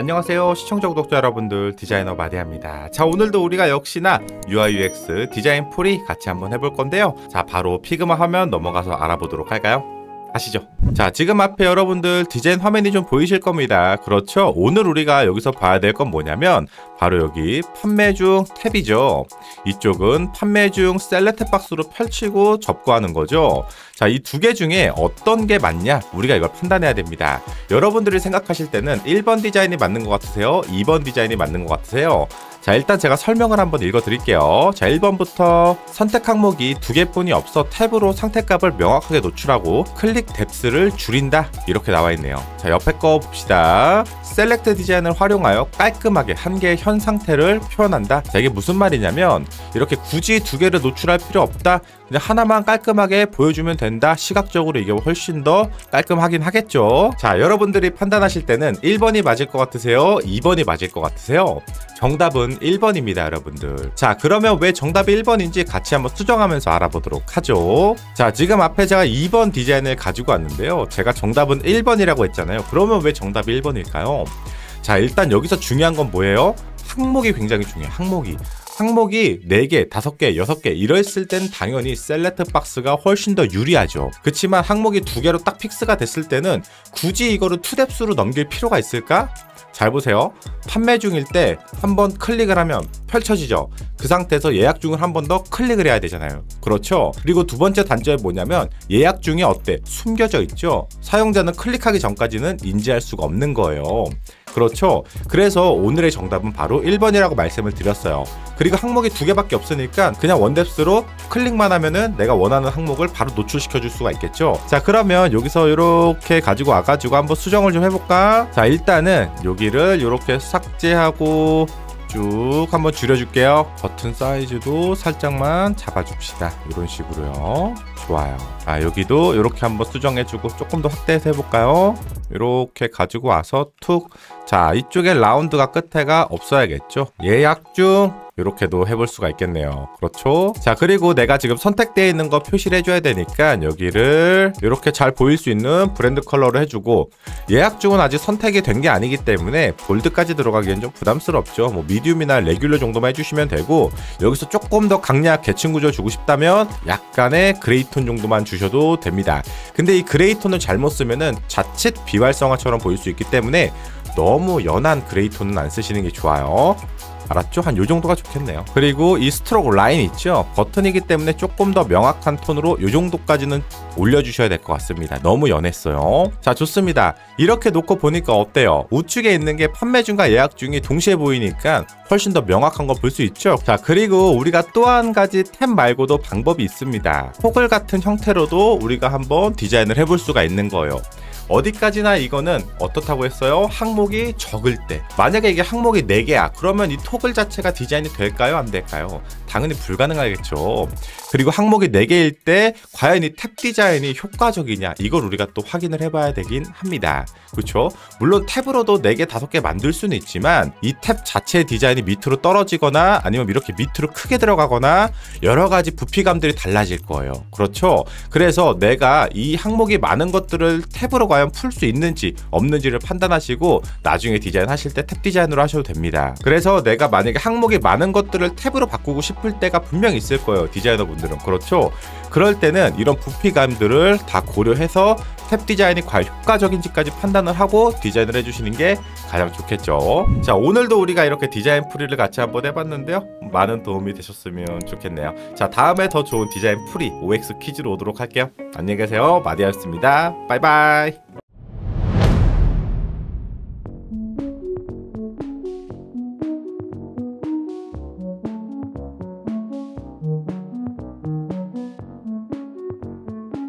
안녕하세요 시청자 구독자 여러분들, 디자이너 마디아입니다. 자, 오늘도 우리가 역시나 UI UX 디자인 풀이 같이 한번 해볼 건데요. 자, 바로 피그마 화면 넘어가서 알아보도록 할까요? 아시죠? 자, 지금 앞에 여러분들 디자인 화면이 좀 보이실 겁니다. 그렇죠? 오늘 우리가 여기서 봐야 될 건 뭐냐면 바로 여기 판매 중 탭이죠. 이쪽은 판매 중 셀렉트 박스로 펼치고 접고하는 거죠. 자, 이 두 개 중에 어떤 게 맞냐, 우리가 이걸 판단해야 됩니다. 여러분들이 생각하실 때는 1번 디자인이 맞는 것 같으세요? 2번 디자인이 맞는 것 같으세요? 자, 일단 제가 설명을 한번 읽어드릴게요. 자, 1번부터 선택 항목이 두 개뿐이 없어 탭으로 상태값을 명확하게 노출하고 클릭 뎁스를 줄인다, 이렇게 나와 있네요. 자, 옆에 거 봅시다. 셀렉트 디자인을 활용하여 깔끔하게 한 개의 현 상태를 표현한다. 자, 이게 무슨 말이냐면 이렇게 굳이 두 개를 노출할 필요 없다, 그냥 하나만 깔끔하게 보여주면 된다. 시각적으로 이게 훨씬 더 깔끔하긴 하겠죠. 자, 여러분들이 판단하실 때는 1번이 맞을 것 같으세요? 2번이 맞을 것 같으세요? 정답은 1번입니다, 여러분들. 자, 그러면 왜 정답이 1번인지 같이 한번 수정하면서 알아보도록 하죠. 자, 지금 앞에 제가 2번 디자인을 가지고 왔는데요. 제가 정답은 1번이라고 했잖아요. 그러면 왜 정답이 1번일까요? 자, 일단 여기서 중요한 건 뭐예요? 항목이 굉장히 중요해요. 항목이 4개, 5개, 6개 이랬을 땐 당연히 셀렉트 박스가 훨씬 더 유리하죠. 그렇지만 항목이 2개로 딱 픽스가 됐을 때는 굳이 이거를 투뎁스로 넘길 필요가 있을까? 잘 보세요. 판매 중일 때 한번 클릭을 하면 펼쳐지죠. 그 상태에서 예약 중을 한 번 더 클릭을 해야 되잖아요. 그렇죠? 그리고 두 번째 단점이 뭐냐면 예약 중에 어때? 숨겨져 있죠. 사용자는 클릭하기 전까지는 인지할 수가 없는 거예요. 그렇죠? 그래서 오늘의 정답은 바로 1번이라고 말씀을 드렸어요. 그리고 항목이 2개밖에 없으니까 그냥 원뎁스로 클릭만 하면은 내가 원하는 항목을 바로 노출시켜 줄 수가 있겠죠. 자, 그러면 여기서 이렇게 가지고 와가지고 한번 수정을 좀 해볼까? 자, 일단은 여기를 이렇게 삭제하고 쭉 한번 줄여줄게요. 버튼 사이즈도 살짝만 잡아줍시다. 이런 식으로요. 좋아요. 아, 여기도 이렇게 한번 수정해주고 조금 더 확대해서 해볼까요? 이렇게 가지고 와서 툭. 자, 이쪽에 라운드가 끝에가 없어야겠죠. 예약 중. 이렇게도 해볼 수가 있겠네요. 그렇죠? 자, 그리고 내가 지금 선택되어 있는 거 표시를 해줘야 되니까 여기를 이렇게 잘 보일 수 있는 브랜드 컬러를 해주고, 예약 중은 아직 선택이 된 게 아니기 때문에 볼드까지 들어가기엔 좀 부담스럽죠. 뭐 미디움이나 레귤러 정도만 해주시면 되고, 여기서 조금 더 강약 계층 구조 주고 싶다면 약간의 그레이톤 정도만 주셔도 됩니다. 근데 이 그레이톤을 잘못 쓰면은 자칫 비활성화처럼 보일 수 있기 때문에 너무 연한 그레이톤은 안 쓰시는 게 좋아요. 알았죠? 한 요 정도가 좋겠네요. 그리고 이 스트로크 라인 있죠? 버튼이기 때문에 조금 더 명확한 톤으로 요 정도까지는 올려주셔야 될 것 같습니다. 너무 연했어요. 자, 좋습니다. 이렇게 놓고 보니까 어때요? 우측에 있는 게 판매 중과 예약 중이 동시에 보이니까 훨씬 더 명확한 거 볼 수 있죠? 자, 그리고 우리가 또 한 가지 탭 말고도 방법이 있습니다. 포글 같은 형태로도 우리가 한번 디자인을 해볼 수가 있는 거예요. 어디까지나 이거는 어떻다고 했어요? 항목이 적을 때. 만약에 이게 항목이 4개야. 그러면 이 토글 자체가 디자인이 될까요? 안 될까요? 당연히 불가능하겠죠. 그리고 항목이 4개일 때 과연 이 탭 디자인이 효과적이냐, 이걸 우리가 또 확인을 해봐야 되긴 합니다. 그렇죠? 물론 탭으로도 4개, 5개 만들 수는 있지만 이 탭 자체의 디자인이 밑으로 떨어지거나 아니면 이렇게 밑으로 크게 들어가거나 여러 가지 부피감들이 달라질 거예요. 그렇죠? 그래서 내가 이 항목이 많은 것들을 탭으로 과연 풀 수 있는지 없는지를 판단하시고 나중에 디자인 하실 때 탭 디자인으로 하셔도 됩니다. 그래서 내가 만약에 항목이 많은 것들을 탭으로 바꾸고 싶을 때가 분명 있을 거예요, 디자이너분들은. 그렇죠? 그럴 때는 이런 부피감들을 다 고려해서 탭 디자인이 과연 효과적인지까지 판단을 하고 디자인을 해주시는 게 가장 좋겠죠. 자, 오늘도 우리가 이렇게 디자인 풀이를 같이 한번 해봤는데요. 많은 도움이 되셨으면 좋겠네요. 자, 다음에 더 좋은 디자인 풀이 OX 퀴즈로 오도록 할게요. 안녕히 계세요. 마디아였습니다. 바이바이.